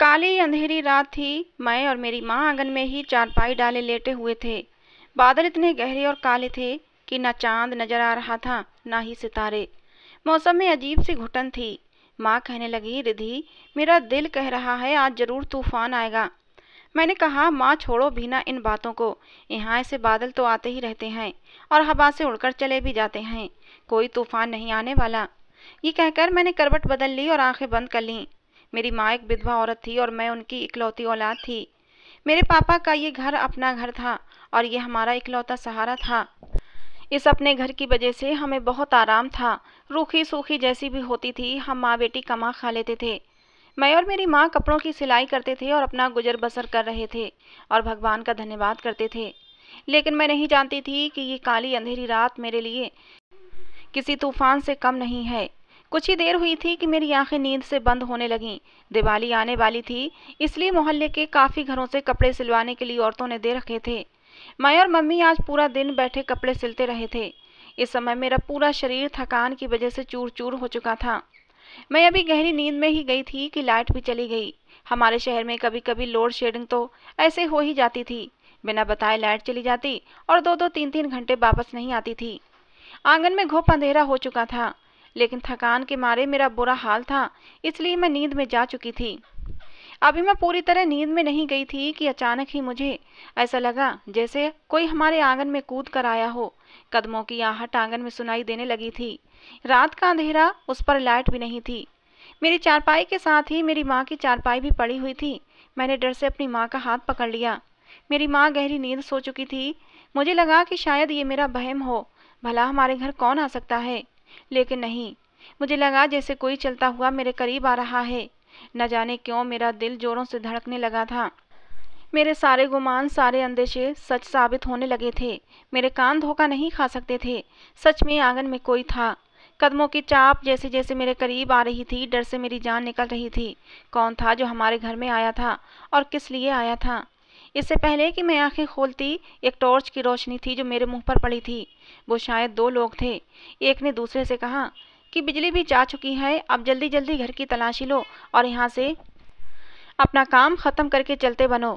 काली अंधेरी रात थी। मैं और मेरी माँ आंगन में ही चारपाई डाले लेटे हुए थे। बादल इतने गहरे और काले थे कि न चांद नजर आ रहा था ना ही सितारे। मौसम में अजीब सी घुटन थी। माँ कहने लगी, रिधि मेरा दिल कह रहा है आज जरूर तूफान आएगा। मैंने कहा, माँ छोड़ो भी ना इन बातों को, यहाँ ऐसे बादल तो आते ही रहते हैं और हवा से उड़कर चले भी जाते हैं, कोई तूफान नहीं आने वाला। ये कहकर मैंने करवट बदल ली और आंखें बंद कर लीं। मेरी माँ एक विधवा औरत थी और मैं उनकी इकलौती औलाद थी। मेरे पापा का ये घर अपना घर था और ये हमारा इकलौता सहारा था। इस अपने घर की वजह से हमें बहुत आराम था। रूखी सूखी जैसी भी होती थी, हम माँ बेटी कमा खा लेते थे। मैं और मेरी माँ कपड़ों की सिलाई करते थे और अपना गुजर बसर कर रहे थे और भगवान का धन्यवाद करते थे। लेकिन मैं नहीं जानती थी कि ये काली अंधेरी रात मेरे लिए किसी तूफान से कम नहीं है। कुछ ही देर हुई थी कि मेरी आंखें नींद से बंद होने लगीं। दिवाली आने वाली थी, इसलिए मोहल्ले के काफ़ी घरों से कपड़े सिलवाने के लिए औरतों ने दे रखे थे। मैं और मम्मी आज पूरा दिन बैठे कपड़े सिलते रहे थे। इस समय मेरा पूरा शरीर थकान की वजह से चूर चूर हो चुका था। मैं अभी गहरी नींद में ही गई थी कि लाइट भी चली गई। हमारे शहर में कभी कभी लोड शेडिंग तो ऐसे हो ही जाती थी, बिना बताए लाइट चली जाती और 2-2, 3-3 घंटे वापस नहीं आती थी। आंगन में घोप अंधेरा हो चुका था, लेकिन थकान के मारे मेरा बुरा हाल था, इसलिए मैं नींद में जा चुकी थी। अभी मैं पूरी तरह नींद में नहीं गई थी कि अचानक ही मुझे ऐसा लगा जैसे कोई हमारे आंगन में कूद कर आया हो। कदमों की आहट आंगन में सुनाई देने लगी थी। रात का अंधेरा, उस पर लाइट भी नहीं थी। मेरी चारपाई के साथ ही मेरी माँ की चारपाई भी पड़ी हुई थी। मैंने डर से अपनी माँ का हाथ पकड़ लिया। मेरी माँ गहरी नींद सो चुकी थी। मुझे लगा कि शायद ये मेरा वहम हो, भला हमारे घर कौन आ सकता है। लेकिन नहीं, मुझे लगा जैसे कोई चलता हुआ मेरे करीब आ रहा है। न जाने क्यों मेरा दिल जोरों से धड़कने लगा था। मेरे सारे गुमान, सारे अंदेशे सच साबित होने लगे थे। मेरे कान धोखा नहीं खा सकते थे। सच में आंगन में कोई था। कदमों की चाप जैसे जैसे मेरे करीब आ रही थी, डर से मेरी जान निकल रही थी। कौन था जो हमारे घर में आया था और किस लिए आया था? इससे पहले कि मैं आंखें खोलती, एक टॉर्च की रोशनी थी जो मेरे मुंह पर पड़ी थी। वो शायद 2 लोग थे। एक ने दूसरे से कहा कि बिजली भी जा चुकी है, अब जल्दी जल्दी घर की तलाशी लो और यहाँ से अपना काम ख़त्म करके चलते बनो।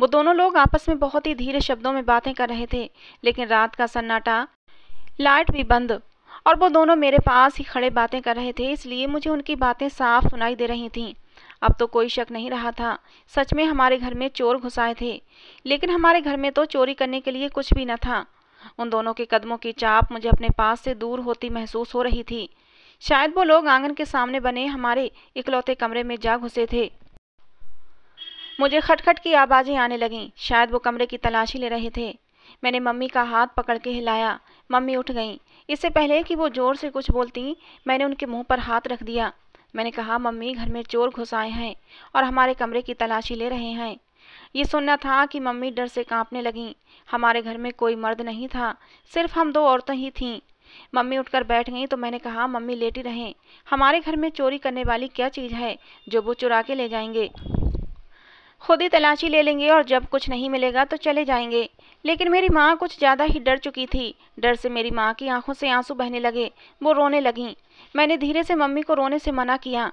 वो दोनों लोग आपस में बहुत ही धीरे शब्दों में बातें कर रहे थे, लेकिन रात का सन्नाटा, लाइट भी बंद, और वो दोनों मेरे पास ही खड़े बातें कर रहे थे, इसलिए मुझे उनकी बातें साफ सुनाई दे रही थीं। अब तो कोई शक नहीं रहा था, सच में हमारे घर में चोर घुसाए थे। लेकिन हमारे घर में तो चोरी करने के लिए कुछ भी न था। उन दोनों के कदमों की चाप मुझे अपने पास से दूर होती महसूस हो रही थी। शायद वो लोग आंगन के सामने बने हमारे इकलौते कमरे में जा घुसे थे। मुझे खटखट की आवाज़ें आने लगीं। शायद वो कमरे की तलाशी ले रहे थे। मैंने मम्मी का हाथ पकड़ के हिलाया। मम्मी उठ गईं। इससे पहले कि वो ज़ोर से कुछ बोलतीं, मैंने उनके मुंह पर हाथ रख दिया। मैंने कहा, मम्मी घर में चोर घुस आए हैं और हमारे कमरे की तलाशी ले रहे हैं। ये सुनना था कि मम्मी डर से कांपने लगीं। हमारे घर में कोई मर्द नहीं था, सिर्फ हम 2 औरतें ही थीं। मम्मी उठकर बैठ गईं तो मैंने कहा, मम्मी लेटी रहें, हमारे घर में चोरी करने वाली क्या चीज़ है जो वो चुरा के ले जाएंगे? खुद ही तलाशी ले लेंगे और जब कुछ नहीं मिलेगा तो चले जाएंगे। लेकिन मेरी माँ कुछ ज़्यादा ही डर चुकी थी। डर से मेरी माँ की आंखों से आंसू बहने लगे। वो रोने लगीं। मैंने धीरे से मम्मी को रोने से मना किया।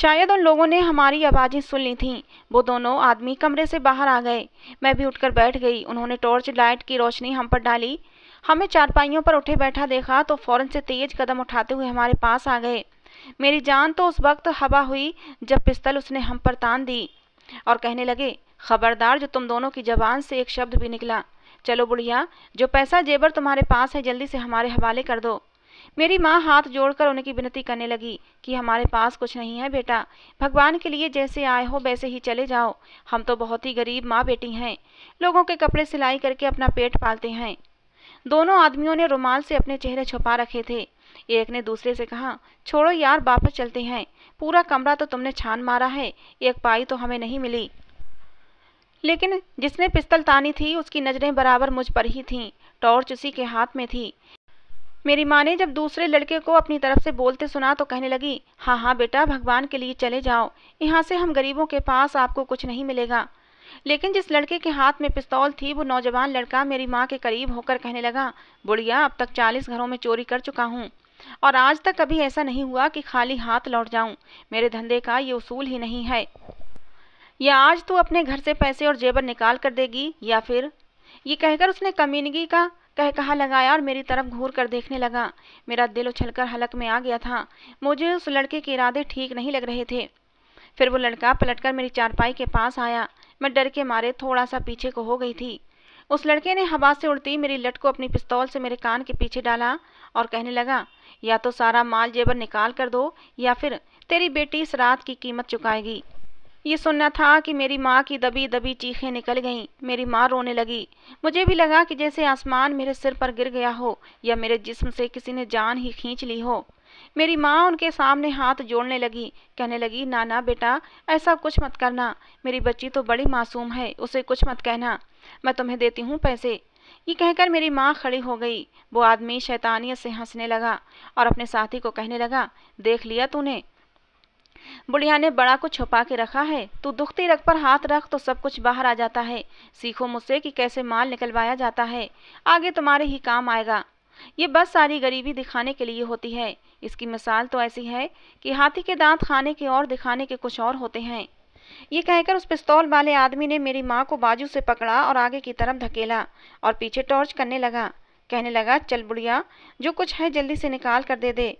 शायद उन लोगों ने हमारी आवाज़ें सुन ली थीं। वो दोनों आदमी कमरे से बाहर आ गए। मैं भी उठकर बैठ गई। उन्होंने टॉर्च लाइट की रोशनी हम पर डाली। हमें चारपाइयों पर उठे बैठा देखा तो फ़ौरन से तेज कदम उठाते हुए हमारे पास आ गए। मेरी जान तो उस वक्त हवा हुई जब पिस्तल उसने हम पर तान दी और कहने लगे, खबरदार जो तुम दोनों की जबान से एक शब्द भी निकला। चलो बुढ़िया, जो पैसा जेवर तुम्हारे पास है जल्दी से हमारे हवाले कर दो। मेरी माँ हाथ जोड़कर उनकी विनती करने लगी कि हमारे पास कुछ नहीं है बेटा, भगवान के लिए जैसे आए हो वैसे ही चले जाओ। हम तो बहुत ही गरीब माँ बेटी हैं, लोगों के कपड़े सिलाई करके अपना पेट पालते हैं। दोनों आदमियों ने रुमाल से अपने चेहरे छुपा रखे थे। एक ने दूसरे से कहा, छोड़ो यार, वापस चलते हैं। पूरा कमरा तो तुमने छान मारा है, एक पाई तो हमें नहीं मिली। लेकिन जिसने पिस्तल तानी थी उसकी नज़रें बराबर मुझ पर ही थीं। टॉर्च उसी के हाथ में थी। मेरी माँ ने जब दूसरे लड़के को अपनी तरफ से बोलते सुना तो कहने लगी, हाँ हाँ बेटा, भगवान के लिए चले जाओ, यहाँ से हम गरीबों के पास आपको कुछ नहीं मिलेगा। लेकिन जिस लड़के के हाथ में पिस्तौल थी वो नौजवान लड़का मेरी माँ के करीब होकर कहने लगा, बुढ़िया अब तक 40 घरों में चोरी कर चुका हूँ और आज तक कभी ऐसा नहीं हुआ कि खाली हाथ लौट जाऊँ। मेरे धंधे का ये उसूल ही नहीं है। या आज तू अपने घर से पैसे और जेवर निकाल कर देगी या फिर। ये कहकर उसने कमीनगी का कह कहा लगाया और मेरी तरफ घूर कर देखने लगा। मेरा दिल उछलकर हलक में आ गया था। मुझे उस लड़के के इरादे ठीक नहीं लग रहे थे। फिर वो लड़का पलटकर मेरी चारपाई के पास आया। मैं डर के मारे थोड़ा सा पीछे को हो गई थी। उस लड़के ने हवा से उड़ती मेरी लट को अपनी पिस्तौल से मेरे कान के पीछे डाला और कहने लगा, या तो सारा माल जेबर निकाल कर दो या फिर तेरी बेटी इस रात की कीमत चुकाएगी। ये सुनना था कि मेरी माँ की दबी दबी चीखें निकल गईं। मेरी माँ रोने लगी। मुझे भी लगा कि जैसे आसमान मेरे सिर पर गिर गया हो या मेरे जिस्म से किसी ने जान ही खींच ली हो। मेरी माँ उनके सामने हाथ जोड़ने लगी, कहने लगी, नाना बेटा ऐसा कुछ मत करना, मेरी बच्ची तो बड़ी मासूम है, उसे कुछ मत कहना, मैं तुम्हें देती हूँ पैसे। ये कहकर मेरी माँ खड़ी हो गई। वो आदमी शैतानियत से हंसने लगा और अपने साथी को कहने लगा, देख लिया तूने, बुढ़िया ने बड़ा कुछ छुपा के रखा है, तू दुखती रग पर हाथ रख तो सब कुछ बाहर आ जाता है। सीखो मुझसे कि कैसे माल निकलवाया जाता है, आगे तुम्हारे ही काम आएगा। ये बस सारी गरीबी दिखाने के लिए होती है। इसकी मिसाल तो ऐसी है कि हाथी के दांत खाने के और दिखाने के कुछ और होते हैं। ये कहकर उस पिस्तौल वाले आदमी ने मेरी माँ को बाजू से पकड़ा और आगे की तरफ धकेला और पीछे टॉर्च करने लगा। कहने लगा, चल बुढ़िया, जो कुछ है जल्दी से निकाल कर दे दे।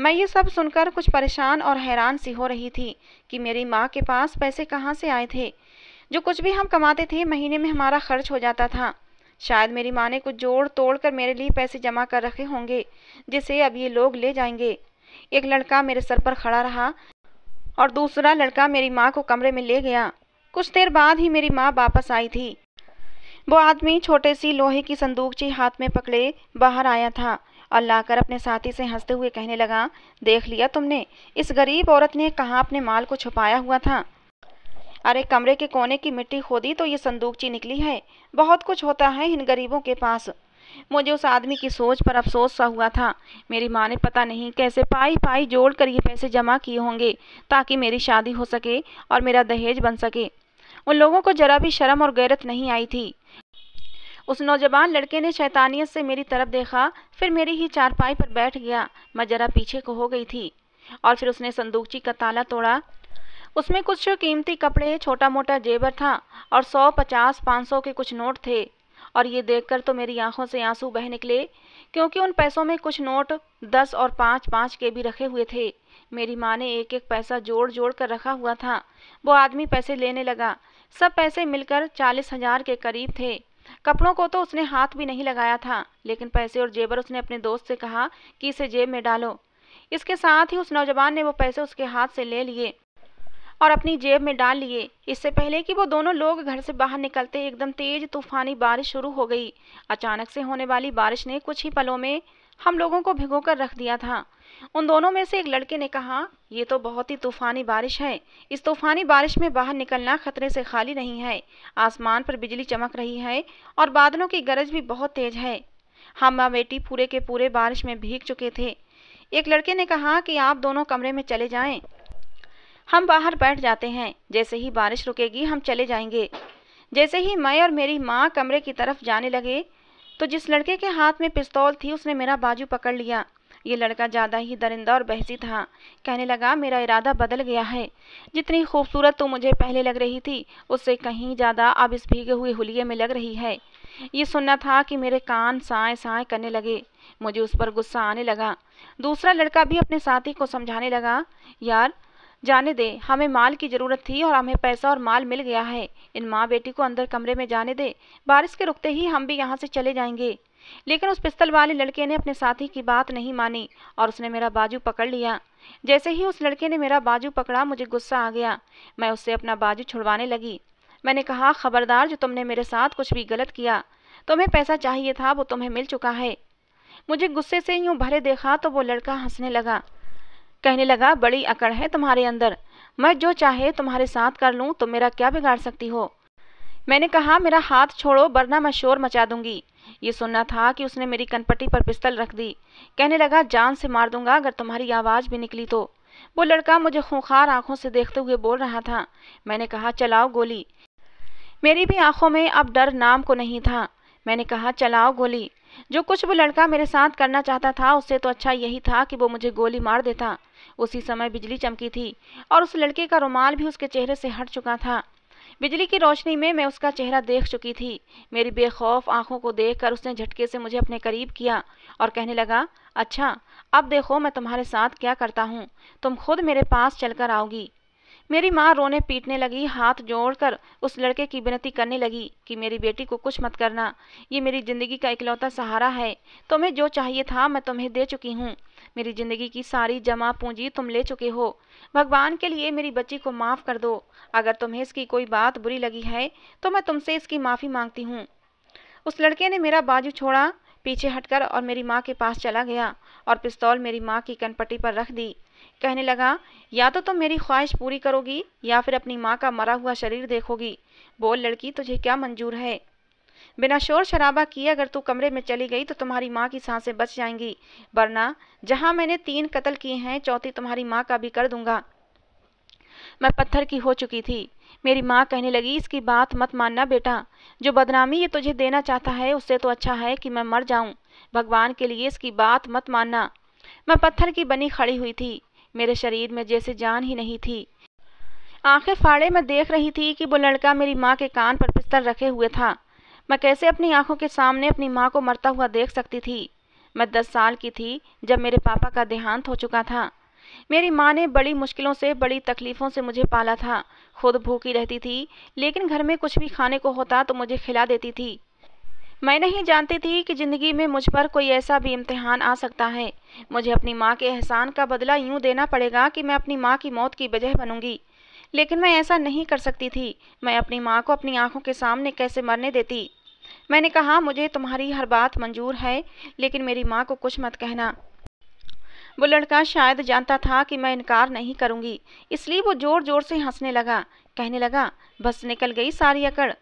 मैं ये सब सुनकर कुछ परेशान और हैरान सी हो रही थी कि मेरी माँ के पास पैसे कहाँ से आए थे। जो कुछ भी हम कमाते थे महीने में हमारा खर्च हो जाता था। शायद मेरी माँ ने कुछ जोड़ तोड़ कर मेरे लिए पैसे जमा कर रखे होंगे जिसे अब ये लोग ले जाएंगे। एक लड़का मेरे सर पर खड़ा रहा और दूसरा लड़का मेरी माँ को कमरे में ले गया। कुछ देर बाद ही मेरी माँ वापस आई थी। वो आदमी छोटे सी लोहे की संदूकची हाथ में पकड़े बाहर आया था और लाकर अपने साथी से हंसते हुए कहने लगा, देख लिया तुमने, इस गरीब औरत ने कहाँ अपने माल को छुपाया हुआ था। अरे कमरे के कोने की मिट्टी खोदी तो ये संदूकची निकली है। बहुत कुछ होता है इन गरीबों के पास। मुझे उस आदमी की सोच पर अफसोस सा हुआ था। मेरी माँ ने पता नहीं कैसे पाई पाई जोड़ कर ये पैसे जमा किए होंगे ताकि मेरी शादी हो सके और मेरा दहेज बन सके। उन लोगों को जरा भी शर्म और गैरत नहीं आई थी। उस नौजवान लड़के ने शैतानियत से मेरी तरफ देखा, फिर मेरी ही चारपाई पर बैठ गया। मैं जरा पीछे को हो गई थी और फिर उसने संदूकची का ताला तोड़ा। उसमें कुछ कीमती कपड़े, छोटा मोटा जेवर था और 100, 50, 500 के कुछ नोट थे। और ये देखकर तो मेरी आंखों से आंसू बह निकले क्योंकि उन पैसों में कुछ नोट 10 और 5-5 के भी रखे हुए थे। मेरी माँ ने एक एक पैसा जोड़ जोड़ कर रखा हुआ था। वो आदमी पैसे लेने लगा। सब पैसे मिलकर 40,000 के करीब थे। कपड़ों को तो उसने हाथ भी नहीं लगाया था, लेकिन पैसे और जेवर उसने अपने दोस्त से कहा कि इसे जेब में डालो। इसके साथ ही उस नौजवान ने वो पैसे उसके हाथ से ले लिए और अपनी जेब में डाल लिए। इससे पहले कि वो दोनों लोग घर से बाहर निकलते, एकदम तेज तूफानी बारिश शुरू हो गई। अचानक से होने वाली बारिश ने कुछ ही पलों में हम लोगों को भिगोकर रख दिया था। उन दोनों में से एक लड़के ने कहा, ये तो बहुत ही तूफानी बारिश है, इस तूफानी बारिश में बाहर निकलना खतरे से खाली नहीं है। आसमान पर बिजली चमक रही है और बादलों की गरज भी बहुत तेज है। हम माँ बेटी पूरे के पूरे बारिश में भीग चुके थे। एक लड़के ने कहा कि आप दोनों कमरे में चले जाएं, हम बाहर बैठ जाते हैं, जैसे ही बारिश रुकेगी हम चले जाएंगे। जैसे ही मैं और मेरी माँ कमरे की तरफ जाने लगे तो जिस लड़के के हाथ में पिस्तौल थी उसने मेरा बाजू पकड़ लिया। ये लड़का ज़्यादा ही दरिंदा और बहसी था। कहने लगा, मेरा इरादा बदल गया है, जितनी खूबसूरत तो मुझे पहले लग रही थी उससे कहीं ज़्यादा अब इस भीगे हुए हुलिये में लग रही है। ये सुनना था कि मेरे कान साए साए करने लगे। मुझे उस पर गुस्सा आने लगा। दूसरा लड़का भी अपने साथी को समझाने लगा, यार जाने दे, हमें माल की ज़रूरत थी और हमें पैसा और माल मिल गया है। इन माँ बेटी को अंदर कमरे में जाने दे, बारिश के रुकते ही हम भी यहाँ से चले जाएंगे। लेकिन उस पिस्तल वाले लड़के ने अपने साथी की बात नहीं मानी और उसने मेरा बाजू पकड़ लिया। जैसे ही उस लड़के ने मेरा बाजू पकड़ा मुझे गुस्सा आ गया। मैं उससे अपना बाजू छुड़वाने लगी। मैंने कहा, खबरदार, जो तुमने मेरे साथ कुछ भी गलत किया, तुम्हें पैसा चाहिए था वो तुम्हें मिल चुका है। मुझे गुस्से से यूँ भरे देखा तो वो लड़का हंसने लगा। कहने लगा, बड़ी अकड़ है तुम्हारे अंदर, मैं जो चाहे तुम्हारे साथ कर लूँ, तुम मेरा क्या बिगाड़ सकती हो। मैंने कहा, मेरा हाथ छोड़ो वरना मैं शोर मचा दूंगी। ये सुनना था कि उसने मेरी कनपट्टी पर पिस्तल रख दी। कहने लगा, जान से मार दूंगा अगर तुम्हारी आवाज़ भी निकली तो। वो लड़का मुझे खूंखार आंखों से देखते हुए बोल रहा था। मैंने कहा, चलाओ गोली। मेरी भी आंखों में अब डर नाम को नहीं था। मैंने कहा, चलाओ गोली। जो कुछ वो लड़का मेरे साथ करना चाहता था उससे तो अच्छा यही था कि वो मुझे गोली मार देता। उसी समय बिजली चमकी थी और उस लड़के का रुमाल भी उसके चेहरे से हट चुका था। बिजली की रोशनी में मैं उसका चेहरा देख चुकी थी। मेरी बेखौफ आंखों को देखकर उसने झटके से मुझे अपने करीब किया और कहने लगा, अच्छा अब देखो मैं तुम्हारे साथ क्या करता हूँ, तुम खुद मेरे पास चलकर आओगी। मेरी माँ रोने पीटने लगी, हाथ जोड़कर उस लड़के की विनती करने लगी कि मेरी बेटी को कुछ मत करना, ये मेरी ज़िंदगी का इकलौता सहारा है, तुम्हें जो चाहिए था मैं तुम्हें दे चुकी हूँ, मेरी ज़िंदगी की सारी जमा पूंजी तुम ले चुके हो, भगवान के लिए मेरी बच्ची को माफ़ कर दो, अगर तुम्हें इसकी कोई बात बुरी लगी है तो मैं तुमसे इसकी माफ़ी मांगती हूँ। उस लड़के ने मेरा बाजू छोड़ा, पीछे हटकर और मेरी माँ के पास चला गया और पिस्तौल मेरी माँ की कनपट्टी पर रख दी। कहने लगा, या तो तुम मेरी ख्वाहिश पूरी करोगी या फिर अपनी माँ का मरा हुआ शरीर देखोगी, बोल लड़की तुझे क्या मंजूर है। बिना शोर शराबा किए अगर तू कमरे में चली गई तो तुम्हारी माँ की सांसें बच जाएंगी, वरना जहाँ मैंने 3 कत्ल किए हैं चौथी तुम्हारी माँ का भी कर दूंगा। मैं पत्थर की हो चुकी थी। मेरी माँ कहने लगी, इसकी बात मत मानना बेटा, जो बदनामी ये तुझे देना चाहता है उससे तो अच्छा है कि मैं मर जाऊँ, भगवान के लिए इसकी बात मत मानना। मैं पत्थर की बनी खड़ी हुई थी, मेरे शरीर में जैसे जान ही नहीं थी। आंखें फाड़े मैं देख रही थी कि वो लड़का मेरी माँ के कान पर पिस्तल रखे हुए था। मैं कैसे अपनी आंखों के सामने अपनी माँ को मरता हुआ देख सकती थी। मैं 10 साल की थी जब मेरे पापा का देहांत हो चुका था। मेरी माँ ने बड़ी मुश्किलों से, बड़ी तकलीफ़ों से मुझे पाला था। खुद भूखी रहती थी, लेकिन घर में कुछ भी खाने को होता तो मुझे खिला देती थी। मैं नहीं जानती थी कि ज़िंदगी में मुझ पर कोई ऐसा भी इम्तिहान आ सकता है। मुझे अपनी माँ के एहसान का बदला यूँ देना पड़ेगा कि मैं अपनी माँ की मौत की वजह बनूंगी, लेकिन मैं ऐसा नहीं कर सकती थी। मैं अपनी माँ को अपनी आँखों के सामने कैसे मरने देती। मैंने कहा, मुझे तुम्हारी हर बात मंजूर है, लेकिन मेरी माँ को कुछ मत कहना। वो लड़का शायद जानता था कि मैं इनकार नहीं करूँगी, इसलिए वो ज़ोर ज़ोर से हंसने लगा। कहने लगा, बस निकल गई सारी अकड़।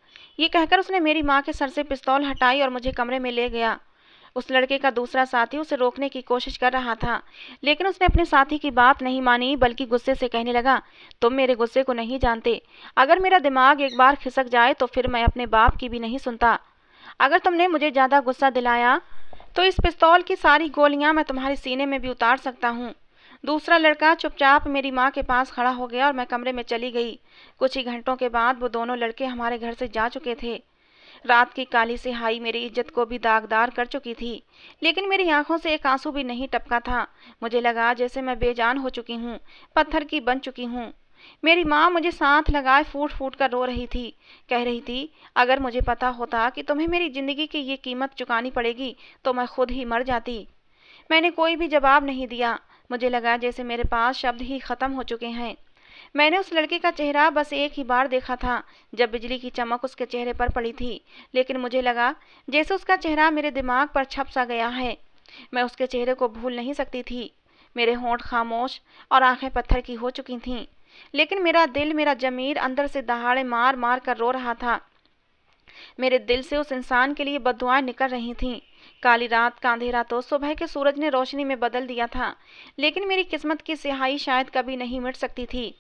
ये कहकर उसने मेरी माँ के सर से पिस्तौल हटाई और मुझे कमरे में ले गया। उस लड़के का दूसरा साथी उसे रोकने की कोशिश कर रहा था, लेकिन उसने अपने साथी की बात नहीं मानी, बल्कि गुस्से से कहने लगा, तुम मेरे गुस्से को नहीं जानते, अगर मेरा दिमाग एक बार खिसक जाए तो फिर मैं अपने बाप की भी नहीं सुनता। अगर तुमने मुझे ज़्यादा गुस्सा दिलाया तो इस पिस्तौल की सारी गोलियाँ मैं तुम्हारे सीने में भी उतार सकता हूँ। दूसरा लड़का चुपचाप मेरी माँ के पास खड़ा हो गया और मैं कमरे में चली गई। कुछ ही घंटों के बाद वो दोनों लड़के हमारे घर से जा चुके थे। रात की काली सिहाई मेरी इज्जत को भी दागदार कर चुकी थी, लेकिन मेरी आंखों से एक आंसू भी नहीं टपका था। मुझे लगा जैसे मैं बेजान हो चुकी हूँ, पत्थर की बन चुकी हूँ। मेरी माँ मुझे साथ लगाए फूट फूट कर रो रही थी। कह रही थी, अगर मुझे पता होता कि तुम्हें मेरी ज़िंदगी की ये कीमत चुकानी पड़ेगी तो मैं खुद ही मर जाती। मैंने कोई भी जवाब नहीं दिया। मुझे लगा जैसे मेरे पास शब्द ही ख़त्म हो चुके हैं। मैंने उस लड़के का चेहरा बस एक ही बार देखा था, जब बिजली की चमक उसके चेहरे पर पड़ी थी, लेकिन मुझे लगा जैसे उसका चेहरा मेरे दिमाग पर छप सा गया है। मैं उसके चेहरे को भूल नहीं सकती थी। मेरे होंठ खामोश और आंखें पत्थर की हो चुकी थीं, लेकिन मेरा दिल, मेरा ज़मीर अंदर से दहाड़े मार मार कर रो रहा था। मेरे दिल से उस इंसान के लिए बद्दुआएं निकल रही थीं। काली रात का अंधेरा तो सुबह के सूरज ने रोशनी में बदल दिया था, लेकिन मेरी किस्मत की स्याही शायद कभी नहीं मिट सकती थी।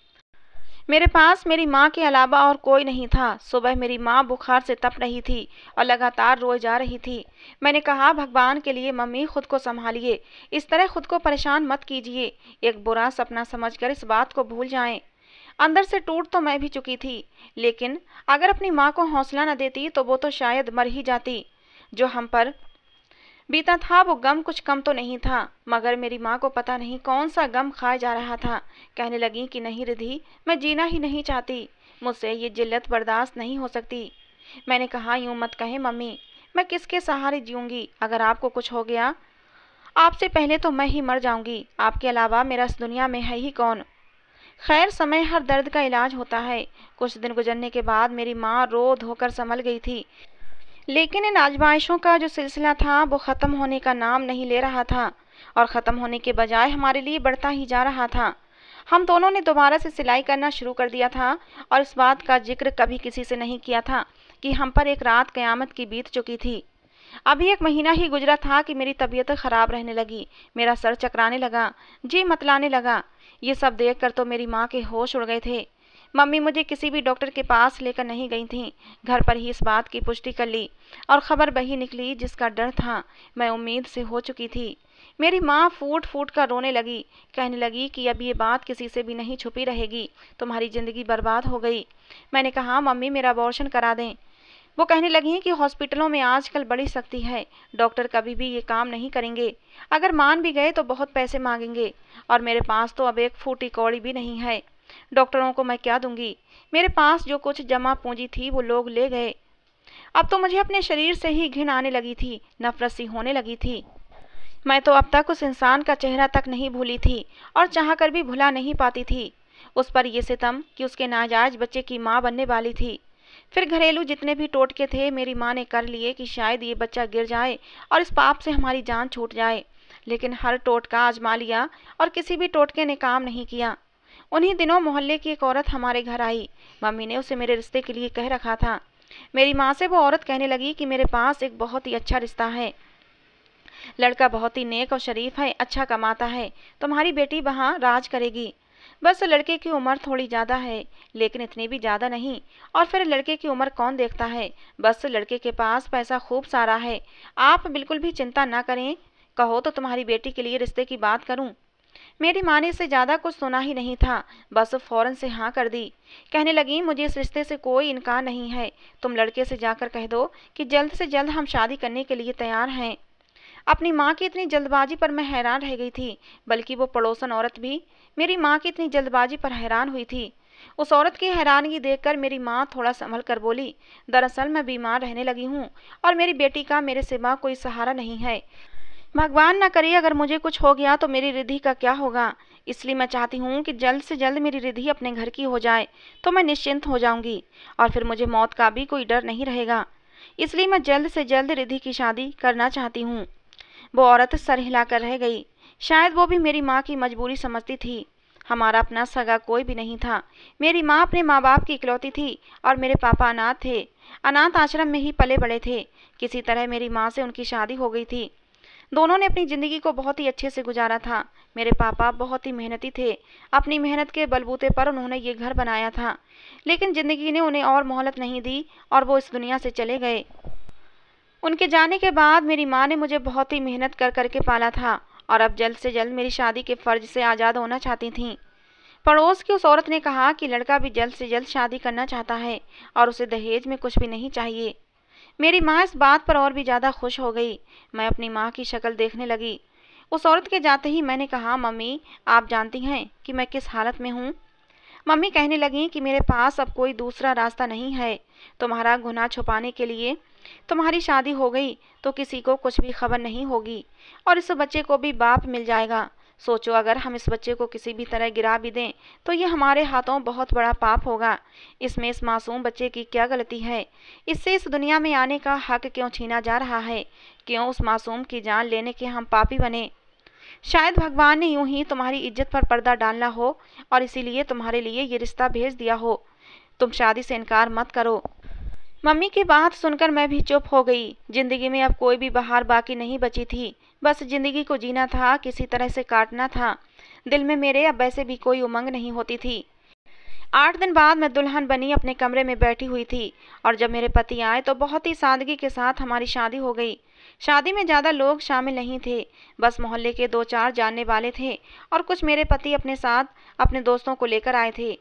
मेरे पास मेरी माँ के अलावा और कोई नहीं था। सुबह मेरी माँ बुखार से तप रही थी और लगातार रोए जा रही थी। मैंने कहा, भगवान के लिए मम्मी, खुद को संभालिए, इस तरह खुद को परेशान मत कीजिए, एक बुरा सपना समझकर इस बात को भूल जाएं। अंदर से टूट तो मैं भी चुकी थी, लेकिन अगर अपनी माँ को हौसला न देती तो वो तो शायद मर ही जाती। जो हम पर बीता था वो गम कुछ कम तो नहीं था, मगर मेरी माँ को पता नहीं कौन सा गम खाया जा रहा था। कहने लगी कि नहीं रिधि, मैं जीना ही नहीं चाहती, मुझसे ये जिल्लत बर्दाश्त नहीं हो सकती। मैंने कहा, यूँ मत कहें मम्मी, मैं किसके सहारे जीऊँगी, अगर आपको कुछ हो गया आपसे पहले तो मैं ही मर जाऊँगी, आपके अलावा मेरा इस दुनिया में है ही कौन। खैर, समय हर दर्द का इलाज होता है। कुछ दिन गुजरने के बाद मेरी माँ रो धोकर संभल गई थी, लेकिन इन आजमाइशों का जो सिलसिला था वो ख़त्म होने का नाम नहीं ले रहा था और ख़त्म होने के बजाय हमारे लिए बढ़ता ही जा रहा था। हम दोनों ने दोबारा से सिलाई करना शुरू कर दिया था और इस बात का जिक्र कभी किसी से नहीं किया था कि हम पर एक रात क़यामत की बीत चुकी थी। अभी 1 महीना ही गुजरा था कि मेरी तबीयत ख़राब रहने लगी। मेरा सर चकराने लगा, जी मतलाने लगा। ये सब देखकर तो मेरी माँ के होश उड़ गए थे। मम्मी मुझे किसी भी डॉक्टर के पास लेकर नहीं गई थीं, घर पर ही इस बात की पुष्टि कर ली और ख़बर वही निकली जिसका डर था। मैं उम्मीद से हो चुकी थी। मेरी माँ फूट फूट कर रोने लगी, कहने लगी कि अब ये बात किसी से भी नहीं छुपी रहेगी, तुम्हारी ज़िंदगी बर्बाद हो गई। मैंने कहा मम्मी मेरा अबॉर्शन करा दें। वो कहने लगी कि हॉस्पिटलों में आजकल बड़ी सख्ती है, डॉक्टर कभी भी ये काम नहीं करेंगे, अगर मान भी गए तो बहुत पैसे मांगेंगे और मेरे पास तो अब एक फूटी कौड़ी भी नहीं है। डॉक्टरों को मैं क्या दूंगी, मेरे पास जो कुछ जमा पूंजी थी वो लोग ले गए। अब तो मुझे अपने शरीर से ही घिन आने लगी थी, नफरत सी होने लगी थी। मैं तो अब तक उस इंसान का चेहरा तक नहीं भूली थी और चाहकर भी भुला नहीं पाती थी। उस पर यह सितम कि उसके नाजायज बच्चे की माँ बनने वाली थी। फिर घरेलू जितने भी टोटके थे मेरी माँ ने कर लिए कि शायद ये बच्चा गिर जाए और इस पाप से हमारी जान छूट जाए, लेकिन हर टोटका आजमा लिया और किसी भी टोटके ने काम नहीं किया। उन्हीं दिनों मोहल्ले की एक औरत हमारे घर आई। मम्मी ने उसे मेरे रिश्ते के लिए कह रखा था। मेरी माँ से वो औरत कहने लगी कि मेरे पास एक बहुत ही अच्छा रिश्ता है, लड़का बहुत ही नेक और शरीफ है, अच्छा कमाता है, तुम्हारी बेटी वहाँ राज करेगी। बस लड़के की उम्र थोड़ी ज़्यादा है, लेकिन इतनी भी ज़्यादा नहीं। और फिर लड़के की उम्र कौन देखता है, बस लड़के के पास पैसा खूब सारा है। आप बिल्कुल भी चिंता ना करें, कहो तो तुम्हारी बेटी के लिए रिश्ते की बात करूँ। मेरी माँ ने इससे ज़्यादा कुछ सुना ही नहीं था, बस फ़ौरन से हाँ कर दी। कहने लगी मुझे इस रिश्ते से कोई इनकार नहीं है, तुम लड़के से जाकर कह दो कि जल्द से जल्द हम शादी करने के लिए तैयार हैं। अपनी माँ की इतनी जल्दबाजी पर मैं हैरान रह गई थी, बल्कि वो पड़ोसन औरत भी मेरी माँ की इतनी जल्दबाजी पर हैरान हुई थी। उस औरत की हैरानगी देखकर मेरी माँ थोड़ा संभल कर बोली, दरअसल मैं बीमार रहने लगी हूँ और मेरी बेटी का मेरे सिवा कोई सहारा नहीं है। भगवान ना करे अगर मुझे कुछ हो गया तो मेरी रिद्धि का क्या होगा, इसलिए मैं चाहती हूँ कि जल्द से जल्द मेरी रिद्धि अपने घर की हो जाए तो मैं निश्चिंत हो जाऊँगी और फिर मुझे मौत का भी कोई डर नहीं रहेगा, इसलिए मैं जल्द से जल्द रिद्धि की शादी करना चाहती हूँ। वो औरत सर हिलाकर रह गई। शायद वो भी मेरी माँ की मजबूरी समझती थी। हमारा अपना सगा कोई भी नहीं था। मेरी माँ अपने माँ बाप की इकलौती थी और मेरे पापा अनाथ थे, अनाथ आश्रम में ही पले बड़े थे। किसी तरह मेरी माँ से उनकी शादी हो गई थी। दोनों ने अपनी ज़िंदगी को बहुत ही अच्छे से गुजारा था। मेरे पापा बहुत ही मेहनती थे, अपनी मेहनत के बलबूते पर उन्होंने ये घर बनाया था, लेकिन ज़िंदगी ने उन्हें और मोहलत नहीं दी और वो इस दुनिया से चले गए। उनके जाने के बाद मेरी माँ ने मुझे बहुत ही मेहनत कर करके पाला था और अब जल्द से जल्द मेरी शादी के फ़र्ज से आज़ाद होना चाहती थीं। पड़ोस की उस औरत ने कहा कि लड़का भी जल्द से जल्द शादी करना चाहता है और उसे दहेज में कुछ भी नहीं चाहिए। मेरी माँ इस बात पर और भी ज़्यादा खुश हो गई। मैं अपनी माँ की शक्ल देखने लगी। उस औरत के जाते ही मैंने कहा, मम्मी आप जानती हैं कि मैं किस हालत में हूँ। मम्मी कहने लगीं कि मेरे पास अब कोई दूसरा रास्ता नहीं है। तुम्हारा गुनाह छुपाने के लिए तुम्हारी शादी हो गई तो किसी को कुछ भी खबर नहीं होगी और इस बच्चे को भी बाप मिल जाएगा। सोचो अगर हम इस बच्चे को किसी भी तरह गिरा भी दें तो ये हमारे हाथों बहुत बड़ा पाप होगा। इसमें इस मासूम बच्चे की क्या गलती है, इससे इस दुनिया में आने का हक क्यों छीना जा रहा है, क्यों उस मासूम की जान लेने के हम पापी बने। शायद भगवान ने यूं ही तुम्हारी इज्जत पर पर्दा डालना हो और इसीलिए तुम्हारे लिए ये रिश्ता भेज दिया हो। तुम शादी से इनकार मत करो। मम्मी की बात सुनकर मैं भी चुप हो गई। ज़िंदगी में अब कोई भी बहार बाकी नहीं बची थी, बस ज़िंदगी को जीना था, किसी तरह से काटना था। दिल में मेरे अब वैसे भी कोई उमंग नहीं होती थी। 8 दिन बाद मैं दुल्हन बनी अपने कमरे में बैठी हुई थी और जब मेरे पति आए तो बहुत ही सादगी के साथ हमारी शादी हो गई। शादी में ज़्यादा लोग शामिल नहीं थे, बस मोहल्ले के 2-4 जानने वाले थे और कुछ मेरे पति अपने साथ अपने दोस्तों को लेकर आए थे।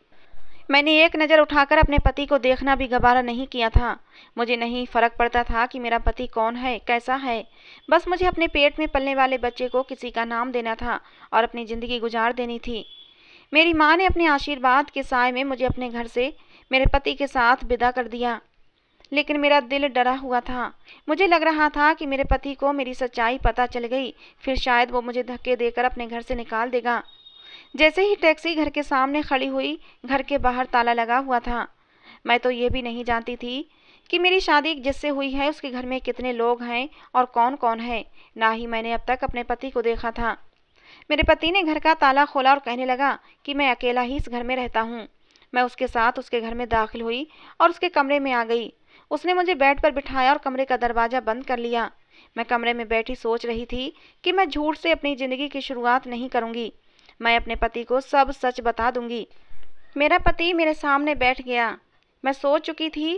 मैंने एक नज़र उठाकर अपने पति को देखना भी गवारा नहीं किया था। मुझे नहीं फ़र्क पड़ता था कि मेरा पति कौन है, कैसा है, बस मुझे अपने पेट में पलने वाले बच्चे को किसी का नाम देना था और अपनी ज़िंदगी गुजार देनी थी। मेरी माँ ने अपने आशीर्वाद के साय में मुझे अपने घर से मेरे पति के साथ विदा कर दिया, लेकिन मेरा दिल डरा हुआ था। मुझे लग रहा था कि मेरे पति को मेरी सच्चाई पता चल गई, फिर शायद वो मुझे धक्के देकर अपने घर से निकाल देगा। जैसे ही टैक्सी घर के सामने खड़ी हुई, घर के बाहर ताला लगा हुआ था। मैं तो ये भी नहीं जानती थी कि मेरी शादी जिससे हुई है उसके घर में कितने लोग हैं और कौन कौन है। ना ही मैंने अब तक अपने पति को देखा था। मेरे पति ने घर का ताला खोला और कहने लगा कि मैं अकेला ही इस घर में रहता हूँ। मैं उसके साथ उसके घर में दाखिल हुई और उसके कमरे में आ गई। उसने मुझे बेड पर बिठाया और कमरे का दरवाज़ा बंद कर लिया। मैं कमरे में बैठी सोच रही थी कि मैं झूठ से अपनी ज़िंदगी की शुरुआत नहीं करूँगी, मैं अपने पति को सब सच बता दूंगी। मेरा पति मेरे सामने बैठ गया। मैं सोच चुकी थी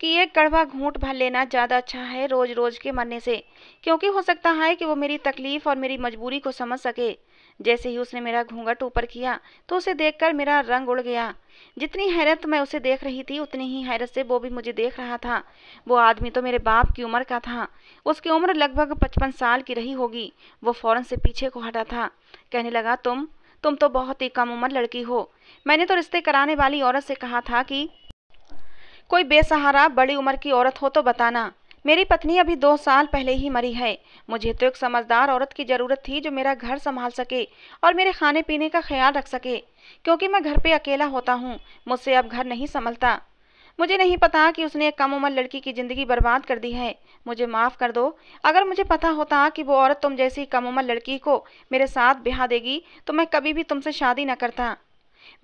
कि यह कड़वा घूंट भर लेना ज़्यादा अच्छा है रोज़ रोज़ के मरने से, क्योंकि हो सकता है कि वो मेरी तकलीफ़ और मेरी मजबूरी को समझ सके। जैसे ही उसने मेरा घूंघट ऊपर किया तो उसे देखकर मेरा रंग उड़ गया। जितनी हैरत मैं उसे देख रही थी उतनी ही हैरत से वो भी मुझे देख रहा था। वो आदमी तो मेरे बाप की उम्र का था, उसकी उम्र लगभग 55 साल की रही होगी। वो फ़ौरन से पीछे को हटा था, कहने लगा तुम तो बहुत ही कम उम्र लड़की हो। मैंने तो रिश्ते कराने वाली औरत से कहा था कि कोई बेसहारा बड़ी उम्र की औरत हो तो बताना। मेरी पत्नी अभी 2 साल पहले ही मरी है। मुझे तो एक समझदार औरत की ज़रूरत थी जो मेरा घर संभाल सके और मेरे खाने पीने का ख्याल रख सके, क्योंकि मैं घर पे अकेला होता हूँ। मुझसे अब घर नहीं संभलता। मुझे नहीं पता कि उसने एक कम उम्र लड़की की ज़िंदगी बर्बाद कर दी है। मुझे माफ़ कर दो। अगर मुझे पता होता कि वो औरत तुम जैसी कम उम्र लड़की को मेरे साथ ब्याह देगी तो मैं कभी भी तुमसे शादी न करता।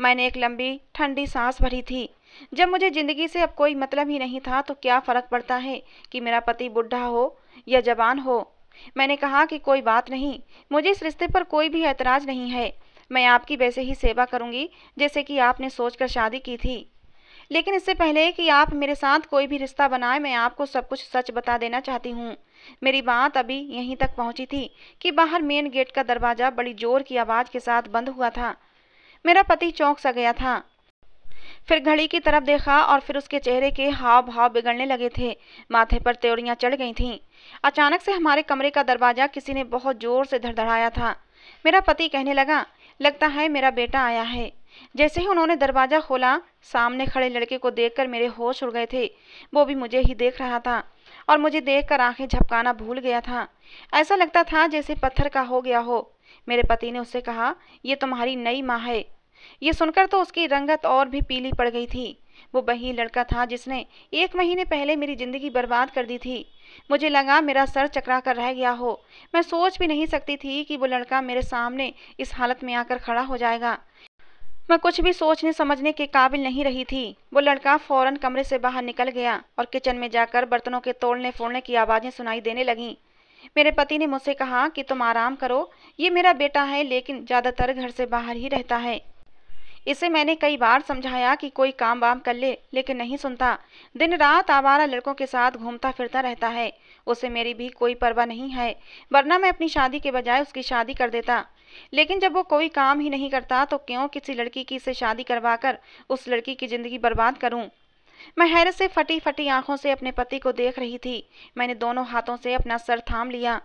मैंने एक लंबी ठंडी सांस भरी थी। जब मुझे ज़िंदगी से अब कोई मतलब ही नहीं था तो क्या फ़र्क पड़ता है कि मेरा पति बुढ़ा हो या जवान हो। मैंने कहा कि कोई बात नहीं, मुझे इस रिश्ते पर कोई भी ऐतराज़ नहीं है। मैं आपकी वैसे ही सेवा करूँगी जैसे कि आपने सोचकर शादी की थी। लेकिन इससे पहले कि आप मेरे साथ कोई भी रिश्ता बनाए मैं आपको सब कुछ सच बता देना चाहती हूँ। मेरी बात अभी यहीं तक पहुँची थी कि बाहर मेन गेट का दरवाज़ा बड़ी ज़ोर की आवाज़ के साथ बंद हुआ था। मेरा पति चौंक सा गया था, फिर घड़ी की तरफ देखा और फिर उसके चेहरे के हाव भाव बिगड़ने लगे थे। माथे पर त्योरियां चढ़ गई थीं। अचानक से हमारे कमरे का दरवाज़ा किसी ने बहुत ज़ोर से धड़धड़ाया था। मेरा पति कहने लगा, लगता है मेरा बेटा आया है। जैसे ही उन्होंने दरवाज़ा खोला, सामने खड़े लड़के को देखकर मेरे होश उड़ गए थे। वो भी मुझे ही देख रहा था और मुझे देखकर आंखें झपकाना भूल गया था। ऐसा लगता था जैसे पत्थर का हो गया हो। मेरे पति ने उससे कहा, ये तुम्हारी नई माँ है। ये सुनकर तो उसकी रंगत और भी पीली पड़ गई थी। वो वही लड़का था जिसने 1 महीने पहले मेरी ज़िंदगी बर्बाद कर दी थी। मुझे लगा मेरा सर चकरा कर रह गया हो। मैं सोच भी नहीं सकती थी कि वो लड़का मेरे सामने इस हालत में आकर खड़ा हो जाएगा। मैं कुछ भी सोचने समझने के काबिल नहीं रही थी। वो लड़का फ़ौरन कमरे से बाहर निकल गया और किचन में जाकर बर्तनों के तोड़ने फोड़ने की आवाज़ें सुनाई देने लगीं। मेरे पति ने मुझसे कहा कि तुम आराम करो, ये मेरा बेटा है लेकिन ज़्यादातर घर से बाहर ही रहता है। इसे मैंने कई बार समझाया कि कोई काम वाम कर ले, लेकिन नहीं सुनता। दिन रात आवारा लड़कों के साथ घूमता फिरता रहता है। उसे मेरी भी कोई परवाह नहीं है, वरना मैं अपनी शादी के बजाय उसकी शादी कर देता। लेकिन जब वो कोई काम ही नहीं करता तो क्यों किसी लड़की की इसे शादी करवाकर उस लड़की की ज़िंदगी बर्बाद करूँ। मैं हैरत से फटी फटी आंखों से अपने पति को देख रही थी। मैंने दोनों हाथों से अपना सर थाम लिया।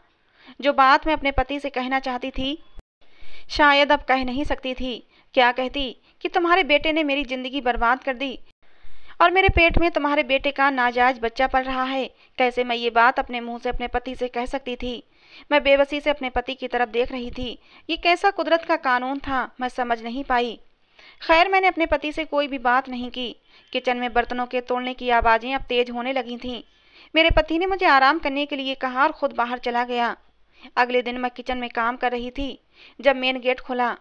जो बात मैं अपने पति से कहना चाहती थी शायद अब कह नहीं सकती थी। क्या कहती कि तुम्हारे बेटे ने मेरी ज़िंदगी बर्बाद कर दी और मेरे पेट में तुम्हारे बेटे का नाजायज बच्चा पल रहा है। कैसे मैं ये बात अपने मुंह से अपने पति से कह सकती थी। मैं बेबसी से अपने पति की तरफ देख रही थी। ये कैसा कुदरत का कानून था, मैं समझ नहीं पाई। खैर, मैंने अपने पति से कोई भी बात नहीं की। किचन में बर्तनों के तोड़ने की आवाज़ें अब तेज़ होने लगी थीं। मेरे पति ने मुझे आराम करने के लिए कहा और ख़ुद बाहर चला गया। अगले दिन मैं किचन में काम कर रही थी जब मेन गेट खुला।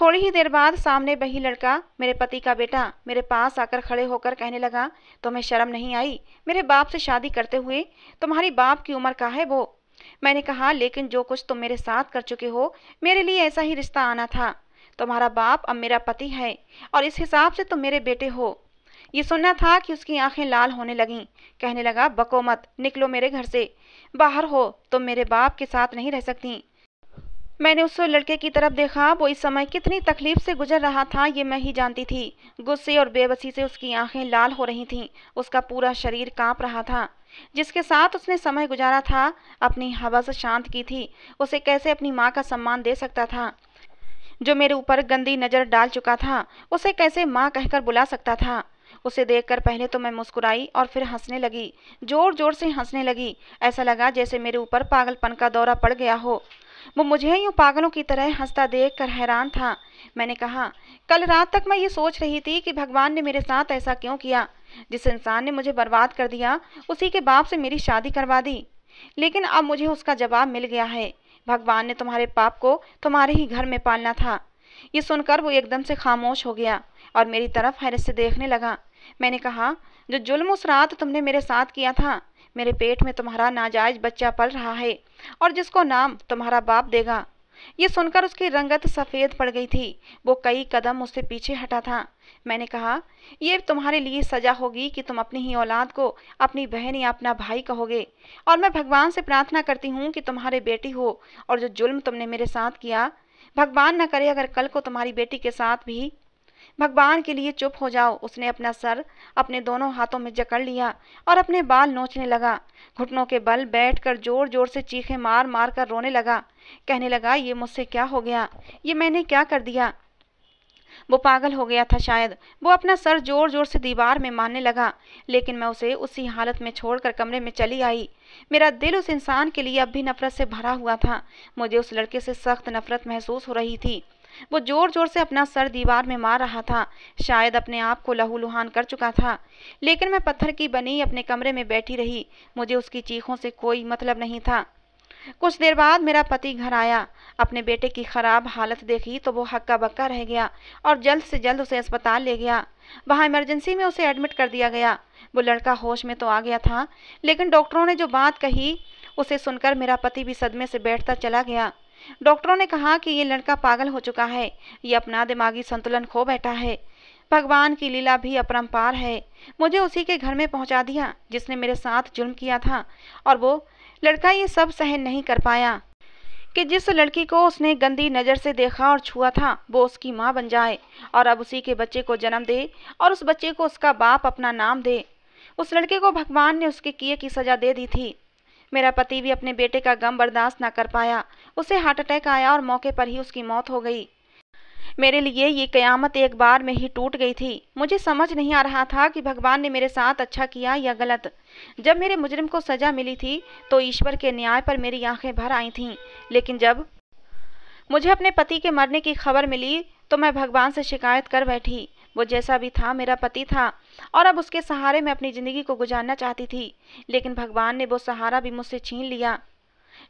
थोड़ी ही देर बाद सामने वही लड़का, मेरे पति का बेटा, मेरे पास आकर खड़े होकर कहने लगा, तुम्हें शर्म नहीं आई मेरे बाप से शादी करते हुए? तुम्हारी बाप की उम्र का है वो। मैंने कहा, लेकिन जो कुछ तुम मेरे साथ कर चुके हो मेरे लिए ऐसा ही रिश्ता आना था। तुम्हारा बाप अब मेरा पति है और इस हिसाब से तुम मेरे बेटे हो। ये सुनना था कि उसकी आंखें लाल होने लगीं। कहने लगा, बको मत, निकलो मेरे घर से, बाहर हो, तुम मेरे बाप के साथ नहीं रह सकती। मैंने उस लड़के की तरफ देखा। वो इस समय कितनी तकलीफ से गुजर रहा था ये मैं ही जानती थी। गुस्से और बेबसी से उसकी आंखें लाल हो रही थीं। उसका पूरा शरीर कांप रहा था। जिसके साथ उसने समय गुजारा था, अपनी हवस शांत की थी, उसे कैसे अपनी माँ का सम्मान दे सकता था। जो मेरे ऊपर गंदी नज़र डाल चुका था उसे कैसे माँ कहकर बुला सकता था। उसे देखकर पहले तो मैं मुस्कुराई और फिर हंसने लगी, जोर जोर से हंसने लगी। ऐसा लगा जैसे मेरे ऊपर पागलपन का दौरा पड़ गया हो। वो मुझे यूँ पागलों की तरह हंसता देखकर हैरान था। मैंने कहा, कल रात तक मैं ये सोच रही थी कि भगवान ने मेरे साथ ऐसा क्यों किया। जिस इंसान ने मुझे बर्बाद कर दिया उसी के बाप से मेरी शादी करवा दी, लेकिन अब मुझे उसका जवाब मिल गया है। भगवान ने तुम्हारे पाप को तुम्हारे ही घर में पालना था। ये सुनकर वो एकदम से खामोश हो गया और मेरी तरफ हैरत से देखने लगा। मैंने कहा, जो जुल्म उस रात तुमने मेरे साथ किया था, मेरे पेट में तुम्हारा नाजायज बच्चा पल रहा है और जिसको नाम तुम्हारा बाप देगा। ये सुनकर उसकी रंगत सफ़ेद पड़ गई थी। वो कई कदम उससे पीछे हटा था। मैंने कहा, ये तुम्हारे लिए सजा होगी कि तुम अपनी ही औलाद को अपनी बहन या अपना भाई कहोगे, और मैं भगवान से प्रार्थना करती हूँ कि तुम्हारे बेटी हो, और जो जुल्म तुमने मेरे साथ किया, भगवान न करे अगर कल को तुम्हारी बेटी के साथ भी। भगवान के लिए चुप हो जाओ। उसने अपना सर अपने दोनों हाथों में जकड़ लिया और अपने बाल नोचने लगा। घुटनों के बल बैठकर जोर जोर से चीखें मार मार कर रोने लगा। कहने लगा, ये मुझसे क्या हो गया, ये मैंने क्या कर दिया। वो पागल हो गया था शायद। वो अपना सर जोर जोर से दीवार में मारने लगा, लेकिन मैं उसे उसी हालत में छोड़कर कमरे में चली आई। मेरा दिल उस इंसान के लिए अब भी नफरत से भरा हुआ था। मुझे उस लड़के से सख्त नफरत महसूस हो रही थी। वो जोर जोर से अपना सर दीवार में मार रहा था, शायद अपने आप को लहूलुहान कर चुका था। लेकिन मैं पत्थर की बनी अपने कमरे में बैठी रही। मुझे उसकी चीखों से कोई मतलब नहीं था। कुछ देर बाद मेरा पति घर आया। अपने बेटे की खराब हालत देखी तो वो हक्का बक्का रह गया और जल्द से जल्द उसे अस्पताल ले गया। वहाँ इमरजेंसी में उसे एडमिट कर दिया गया। वो लड़का होश में तो आ गया था, लेकिन डॉक्टरों ने जो बात कही उसे सुनकर मेरा पति भी सदमे से बैठता चला गया। डॉक्टरों ने कहा कि ये लड़का पागल हो चुका है, ये अपना दिमागी संतुलन खो बैठा है। भगवान की लीला भी अपरंपार है। मुझे उसी के घर में पहुंचा दिया जिसने मेरे साथ जुल्म किया था, और वो लड़का ये सब सहन नहीं कर पाया कि जिस लड़की को उसने गंदी नज़र से देखा और छुआ था, वो उसकी माँ बन जाए और अब उसी के बच्चे को जन्म दे और उस बच्चे को उसका बाप अपना नाम दे। उस लड़के को भगवान ने उसके किए की सज़ा दे दी थी। मेरा पति भी अपने बेटे का गम बर्दाश्त न कर पाया। उसे हार्ट अटैक आया और मौके पर ही उसकी मौत हो गई। मेरे लिए ये कयामत एक बार में ही टूट गई थी। मुझे समझ नहीं आ रहा था कि भगवान ने मेरे साथ अच्छा किया या गलत। जब मेरे मुजरिम को सज़ा मिली थी तो ईश्वर के न्याय पर मेरी आंखें भर आई थीं, लेकिन जब मुझे अपने पति के मरने की खबर मिली तो मैं भगवान से शिकायत कर बैठी। वो जैसा भी था मेरा पति था, और अब उसके सहारे मैं अपनी ज़िंदगी को गुजारना चाहती थी, लेकिन भगवान ने वो सहारा भी मुझसे छीन लिया।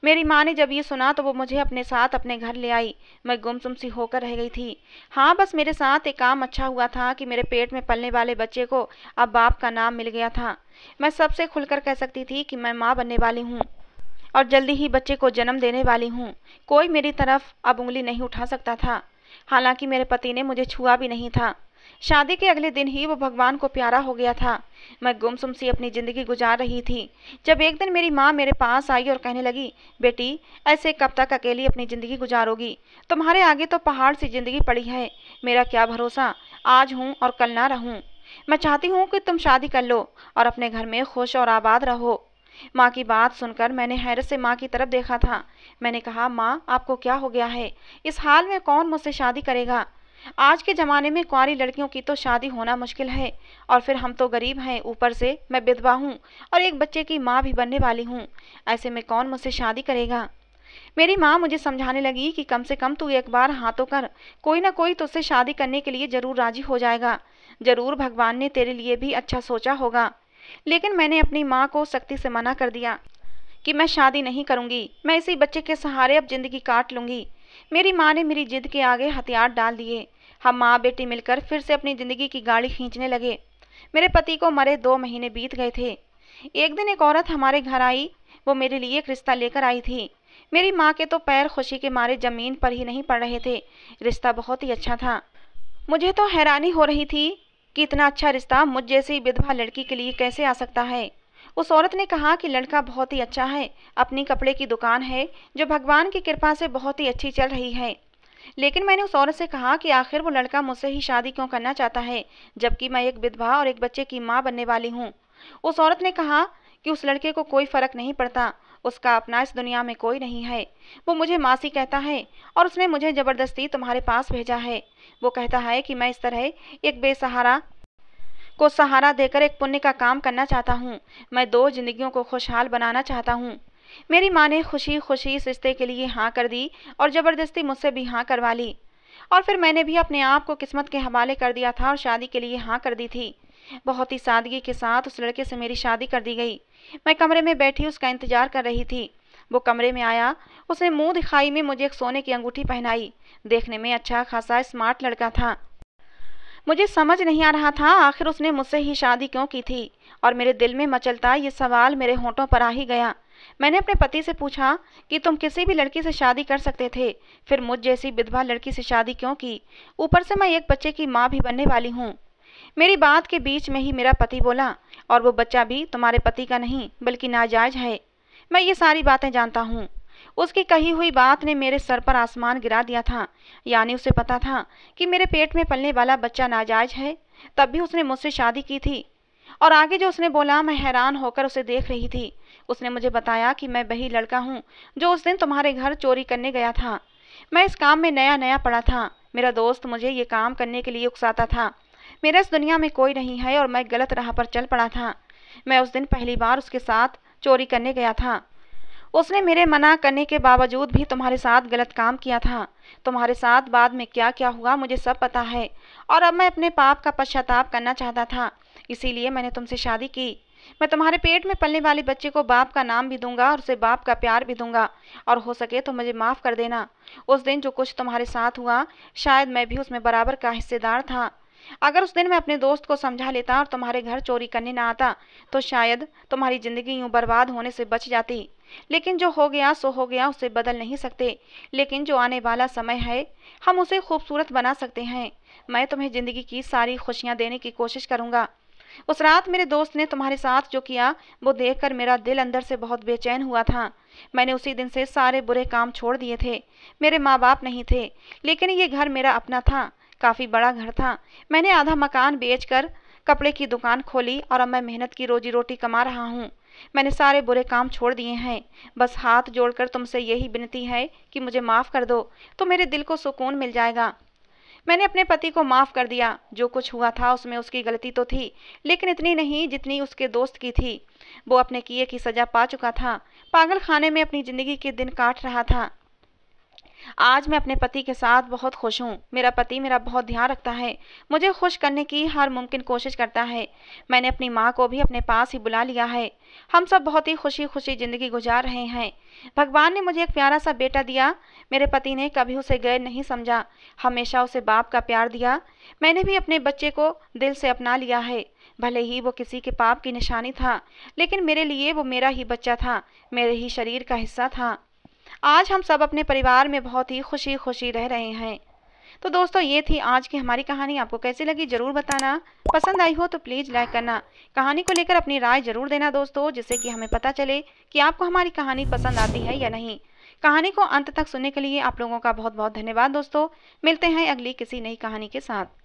मेरी माँ ने जब ये सुना तो वो मुझे अपने साथ अपने घर ले आई। मैं गुमसुम सी होकर रह गई थी। हाँ, बस मेरे साथ एक काम अच्छा हुआ था कि मेरे पेट में पलने वाले बच्चे को अब बाप का नाम मिल गया था। मैं सबसे खुलकर कह सकती थी कि मैं माँ बनने वाली हूँ और जल्दी ही बच्चे को जन्म देने वाली हूँ। कोई मेरी तरफ अब उंगली नहीं उठा सकता था। हालांकि मेरे पति ने मुझे छुआ भी नहीं था। शादी के अगले दिन ही वो भगवान को प्यारा हो गया था। मैं गुमसुम सी अपनी ज़िंदगी गुजार रही थी, जब एक दिन मेरी माँ मेरे पास आई और कहने लगी, बेटी, ऐसे कब तक अकेली अपनी ज़िंदगी गुजारोगी? तुम्हारे आगे तो पहाड़ सी ज़िंदगी पड़ी है। मेरा क्या भरोसा, आज हूँ और कल ना रहूँ। मैं चाहती हूँ कि तुम शादी कर लो और अपने घर में खुश और आबाद रहो। माँ की बात सुनकर मैंने हैरत से माँ की तरफ देखा था। मैंने कहा, माँ, आपको क्या हो गया है? इस हाल में कौन मुझसे शादी करेगा? आज के ज़माने में कुंवारी लड़कियों की तो शादी होना मुश्किल है, और फिर हम तो गरीब हैं, ऊपर से मैं विधवा हूँ और एक बच्चे की माँ भी बनने वाली हूँ। ऐसे में कौन मुझसे शादी करेगा? मेरी माँ मुझे समझाने लगी कि कम से कम तू एक बार हाथ तो कर, कोई ना कोई तुझसे शादी करने के लिए ज़रूर राजी हो जाएगा। ज़रूर भगवान ने तेरे लिए भी अच्छा सोचा होगा। लेकिन मैंने अपनी माँ को सख्ती से मना कर दिया कि मैं शादी नहीं करूँगी, मैं इसी बच्चे के सहारे अब ज़िंदगी काट लूँगी। मेरी माँ ने मेरी जिद के आगे हथियार डाल दिए। हम माँ बेटी मिलकर फिर से अपनी ज़िंदगी की गाड़ी खींचने लगे। मेरे पति को मरे 2 महीने बीत गए थे। एक दिन एक औरत हमारे घर आई। वो मेरे लिए एक रिश्ता लेकर आई थी। मेरी माँ के तो पैर खुशी के मारे ज़मीन पर ही नहीं पड़ रहे थे। रिश्ता बहुत ही अच्छा था। मुझे तो हैरानी हो रही थी कि इतना अच्छा रिश्ता मुझ जैसी विधवा लड़की के लिए कैसे आ सकता है। उस औरत ने कहा कि लड़का बहुत ही अच्छा है, अपनी कपड़े की दुकान है जो भगवान की कृपा से बहुत ही अच्छी चल रही है। लेकिन मैंने उस औरत से कहा कि आखिर वो लड़का मुझसे ही शादी क्यों करना चाहता है, जबकि मैं एक विधवा और एक बच्चे की माँ बनने वाली हूँ। उस औरत ने कहा कि उस लड़के को कोई फ़र्क नहीं पड़ता, उसका अपना इस दुनिया में कोई नहीं है। वो मुझे मासी कहता है और उसने मुझे ज़बरदस्ती तुम्हारे पास भेजा है। वो कहता है कि मैं इस तरह एक बेसहारा को सहारा देकर एक पुण्य का काम करना चाहता हूँ। मैं 2 जिंदगियों को खुशहाल बनाना चाहता हूँ। मेरी माँ ने खुशी खुशी इस रिश्ते के लिए हाँ कर दी और ज़बरदस्ती मुझसे भी हाँ करवा ली। और फिर मैंने भी अपने आप को किस्मत के हवाले कर दिया था और शादी के लिए हाँ कर दी थी। बहुत ही सादगी के साथ उस लड़के से मेरी शादी कर दी गई। मैं कमरे में बैठी उसका इंतजार कर रही थी। वो कमरे में आया। उसने मुँह दिखाई में मुझे एक सोने की अंगूठी पहनाई। देखने में अच्छा खासा स्मार्ट लड़का था। मुझे समझ नहीं आ रहा था आखिर उसने मुझसे ही शादी क्यों की थी, और मेरे दिल में मचलता ये सवाल मेरे होंठों पर आ ही गया। मैंने अपने पति से पूछा कि तुम किसी भी लड़की से शादी कर सकते थे, फिर मुझ जैसी विधवा लड़की से शादी क्यों की? ऊपर से मैं एक बच्चे की माँ भी बनने वाली हूँ। मेरी बात के बीच में ही मेरा पति बोला, और वो बच्चा भी तुम्हारे पति का नहीं बल्कि नाजायज है। मैं ये सारी बातें जानता हूँ। उसकी कही हुई बात ने मेरे सर पर आसमान गिरा दिया था। यानी उसे पता था कि मेरे पेट में पलने वाला बच्चा नाजायज है, तब भी उसने मुझसे शादी की थी। और आगे जो उसने बोला मैं हैरान होकर उसे देख रही थी। उसने मुझे बताया कि मैं वही लड़का हूँ जो उस दिन तुम्हारे घर चोरी करने गया था। मैं इस काम में नया नया पड़ा था। मेरा दोस्त मुझे ये काम करने के लिए उकसाता था। मेरा इस दुनिया में कोई नहीं है और मैं गलत राह पर चल पड़ा था। मैं उस दिन पहली बार उसके साथ चोरी करने गया था। उसने मेरे मना करने के बावजूद भी तुम्हारे साथ गलत काम किया था। तुम्हारे साथ बाद में क्या क्या हुआ मुझे सब पता है, और अब मैं अपने पाप का पश्चाताप करना चाहता था, इसीलिए मैंने तुमसे शादी की। मैं तुम्हारे पेट में पलने वाले बच्चे को बाप का नाम भी दूंगा और उसे बाप का प्यार भी दूंगा, और हो सके तो मुझे माफ़ कर देना। उस दिन जो कुछ तुम्हारे साथ हुआ, शायद मैं भी उसमें बराबर का हिस्सेदार था। अगर उस दिन मैं अपने दोस्त को समझा लेता और तुम्हारे घर चोरी करने ना आता, तो शायद तुम्हारी ज़िंदगी यूँ बर्बाद होने से बच जाती। लेकिन जो हो गया सो हो गया, उसे बदल नहीं सकते। लेकिन जो आने वाला समय है, हम उसे खूबसूरत बना सकते हैं। मैं तुम्हें ज़िंदगी की सारी खुशियाँ देने की कोशिश करूँगा। उस रात मेरे दोस्त ने तुम्हारे साथ जो किया, वो देखकर मेरा दिल अंदर से बहुत बेचैन हुआ था। मैंने उसी दिन से सारे बुरे काम छोड़ दिए थे। मेरे माँ बाप नहीं थे, लेकिन ये घर मेरा अपना था। काफ़ी बड़ा घर था। मैंने आधा मकान बेचकर कपड़े की दुकान खोली और अब मैं मेहनत की रोजी रोटी कमा रहा हूँ। मैंने सारे बुरे काम छोड़ दिए हैं। बस हाथ जोड़कर तुमसे यही विनती है कि मुझे माफ़ कर दो, तो मेरे दिल को सुकून मिल जाएगा। मैंने अपने पति को माफ़ कर दिया। जो कुछ हुआ था उसमें उसकी गलती तो थी, लेकिन इतनी नहीं जितनी उसके दोस्त की थी। वो अपने किए की सज़ा पा चुका था। पागलखाने में अपनी ज़िंदगी के दिन काट रहा था। आज मैं अपने पति के साथ बहुत खुश हूँ। मेरा पति मेरा बहुत ध्यान रखता है, मुझे खुश करने की हर मुमकिन कोशिश करता है। मैंने अपनी माँ को भी अपने पास ही बुला लिया है। हम सब बहुत ही खुशी खुशी ज़िंदगी गुजार रहे हैं। भगवान ने मुझे एक प्यारा सा बेटा दिया। मेरे पति ने कभी उसे गैर नहीं समझा, हमेशा उसे बाप का प्यार दिया। मैंने भी अपने बच्चे को दिल से अपना लिया है। भले ही वो किसी के पाप की निशानी था, लेकिन मेरे लिए वो मेरा ही बच्चा था, मेरे ही शरीर का हिस्सा था। आज हम सब अपने परिवार में बहुत ही खुशी खुशी रह रहे हैं। तो दोस्तों, ये थी आज की हमारी कहानी। आपको कैसी लगी ज़रूर बताना। पसंद आई हो तो प्लीज़ लाइक करना। कहानी को लेकर अपनी राय ज़रूर देना दोस्तों, जिससे कि हमें पता चले कि आपको हमारी कहानी पसंद आती है या नहीं। कहानी को अंत तक सुनने के लिए आप लोगों का बहुत बहुत धन्यवाद दोस्तों। मिलते हैं अगली किसी नई कहानी के साथ।